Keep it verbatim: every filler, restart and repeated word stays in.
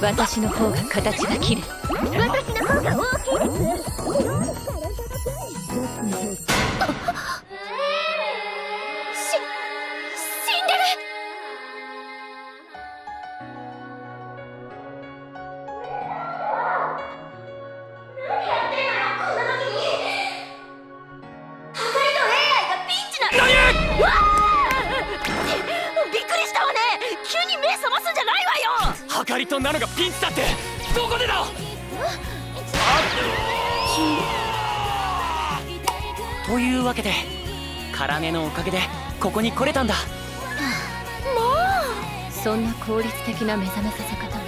私の方が形が綺麗。私の方が大きいです。なのがピンチだって。どこでだ。というわけでからねのおかげでここに来れたんだ。もうそんな効率的な目覚めさせ方